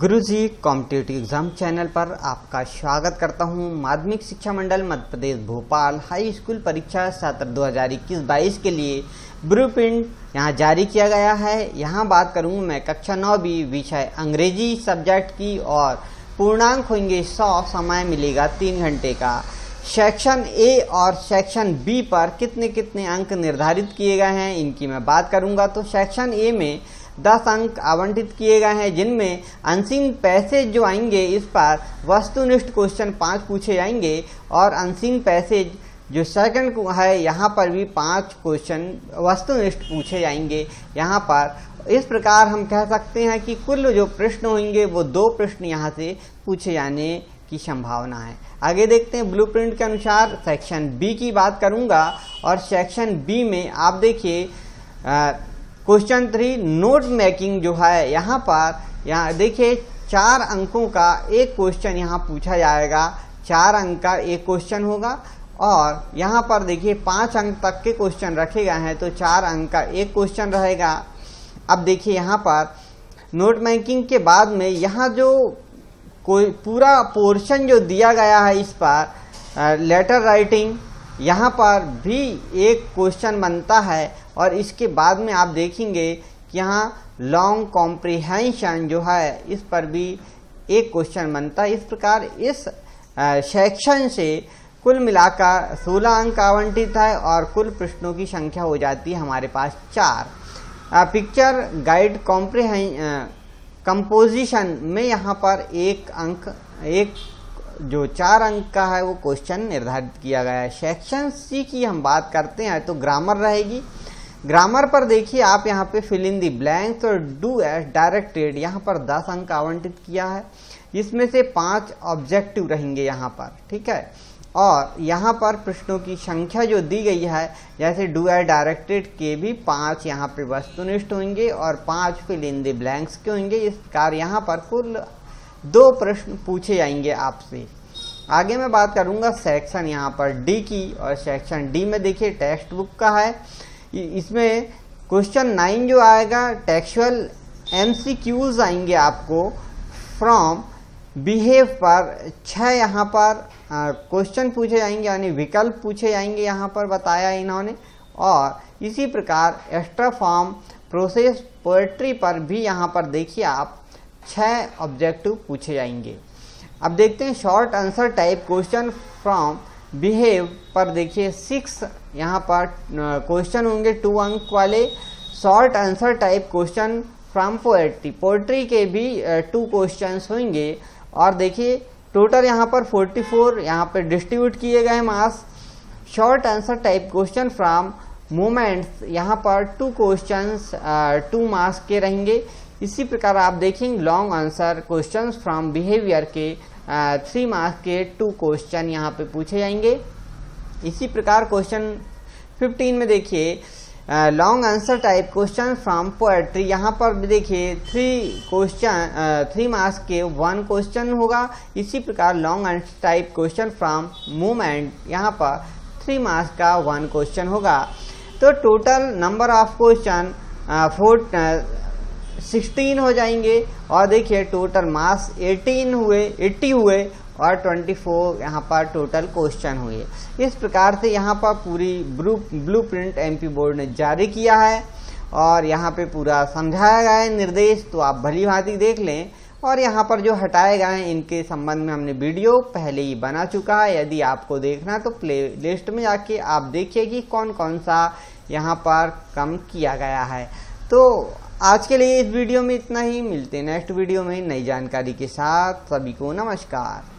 गुरुजी competitive exam channel पर आपका स्वागत करता हूं। माध्यमिक शिक्षा मंडल मध्य प्रदेश भोपाल हाई स्कूल परीक्षा सत्र 2021-22 के लिए ब्लू प्रिंट यहाँ जारी किया गया है। यहाँ बात करूँगा मैं कक्षा 9वीं विषय अंग्रेजी सब्जेक्ट की और पूर्णांक होंगे 100, समय मिलेगा 3 घंटे का। सेक्शन ए और सेक्शन बी पर कितने कितने अंक निर्धारित किए गए हैं इनकी मैं बात करूँगा। तो सेक्शन ए में 10 अंक आवंटित किए गए हैं, जिनमें अंशिम पैसेज जो आएंगे इस पर वस्तुनिष्ठ क्वेश्चन 5 पूछे जाएंगे और अंशिम पैसेज जो सेकंड है यहाँ पर भी 5 क्वेश्चन वस्तुनिष्ठ पूछे जाएंगे। यहाँ पर इस प्रकार हम कह सकते हैं कि कुल जो प्रश्न होंगे वो 2 प्रश्न यहाँ से पूछे जाने की संभावना है। आगे देखते हैं ब्लूप्रिंट के अनुसार सेक्शन बी की बात करूँगा। और सेक्शन बी में आप देखिए क्वेश्चन 3 नोट मेकिंग जो है यहाँ पर, यहाँ देखिए 4 अंकों का एक क्वेश्चन यहाँ पूछा जाएगा, 4 अंक का एक क्वेश्चन होगा। और यहाँ पर देखिए 5 अंक तक के क्वेश्चन रखे गए हैं, तो 4 अंक का एक क्वेश्चन रहेगा। अब देखिए यहाँ पर नोट मेकिंग के बाद में यहाँ जो कोई पूरा पोर्शन जो दिया गया है इस पर लेटर राइटिंग, यहाँ पर भी एक क्वेश्चन बनता है। और इसके बाद में आप देखेंगे कि यहाँ लॉन्ग कॉम्प्रिहेंशन जो है इस पर भी एक क्वेश्चन बनता है। इस प्रकार इस सेक्शन से कुल मिलाकर 16 अंक आवंटित है और कुल प्रश्नों की संख्या हो जाती है हमारे पास 4। पिक्चर गाइड कंपोजिशन में यहाँ पर एक जो 4 अंक का है वो क्वेश्चन निर्धारित किया गया है। सेक्शन सी की हम बात करते हैं तो ग्रामर रहेगी। ग्रामर पर देखिए आप यहाँ पे फिल इन दी ब्लैंक्स और डू एस डायरेक्टेड, यहाँ पर 10 अंक आवंटित किया है, जिसमें से 5 ऑब्जेक्टिव रहेंगे यहाँ पर, ठीक है। और यहाँ पर प्रश्नों की संख्या जो दी गई है, जैसे डू एस डायरेक्टेड के भी 5 यहाँ पे वस्तुनिष्ठ होंगे और 5 फिल इन दी ब्लैंक्स के होंगे। इस प्रकार यहाँ पर कुल 2 प्रश्न पूछे जाएंगे आपसे। आगे मैं बात करूँगा सेक्शन यहाँ पर डी की। और सेक्शन डी में देखिए टेक्स्ट बुक का है, इसमें क्वेश्चन 9 जो आएगा टेक्सुअल एमसीक्यूज आएंगे आपको फ्रॉम बिहेव पर 6 यहाँ पर क्वेश्चन पूछे जाएंगे, यानी विकल्प पूछे जाएंगे यहाँ पर बताया इन्होंने। और इसी प्रकार एक्स्ट्रा फॉर्म प्रोसेस पोएट्री पर भी यहाँ पर देखिए आप 6 ऑब्जेक्टिव पूछे जाएंगे। अब देखते हैं short answer type question from behave पर, देखिए 6 यहाँ पर क्वेश्चन होंगे 2 अंक वाले। Short answer type question from poetry, poetry के भी 2 क्वेश्चंस होंगे। और देखिए टोटल यहाँ पर 44 यहाँ पर डिस्ट्रीब्यूट किए गए marks. Short answer type question from moments, यहाँ पर 2 क्वेश्चंस 2 मार्क्स के रहेंगे। इसी प्रकार आप देखेंगे long answer question from behaviour के 3 मार्क्स के 2 क्वेश्चन यहाँ पे पूछे जाएंगे। इसी प्रकार क्वेश्चन 15 में देखिए long answer type question from poetry, यहाँ पर भी देखिए 3 मार्क्स के 1 क्वेश्चन होगा। इसी प्रकार long answer type question from movement, यहाँ पर 3 मार्क्स का 1 क्वेश्चन होगा। तो टोटल नंबर ऑफ क्वेश्चन 16 हो जाएंगे। और देखिए टोटल मार्क्स 80 हुए और 24 यहाँ पर टोटल क्वेश्चन हुए। इस प्रकार से यहाँ पर पूरी ब्लूप्रिंट एमपी बोर्ड ने जारी किया है और यहाँ पे पूरा समझाया गया है निर्देश, तो आप भली भांति देख लें। और यहाँ पर जो हटाए गए हैं इनके संबंध में हमने वीडियो पहले ही बना चुका है, यदि आपको देखना तो प्ले लिस्ट में जाके आप देखिए कि कौन कौन सा यहाँ पर कम किया गया है। तो आज के लिए इस वीडियो में इतना ही, मिलते हैं नेक्स्ट वीडियो में नई जानकारी के साथ। सभी को नमस्कार।